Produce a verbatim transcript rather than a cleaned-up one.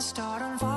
start on fire.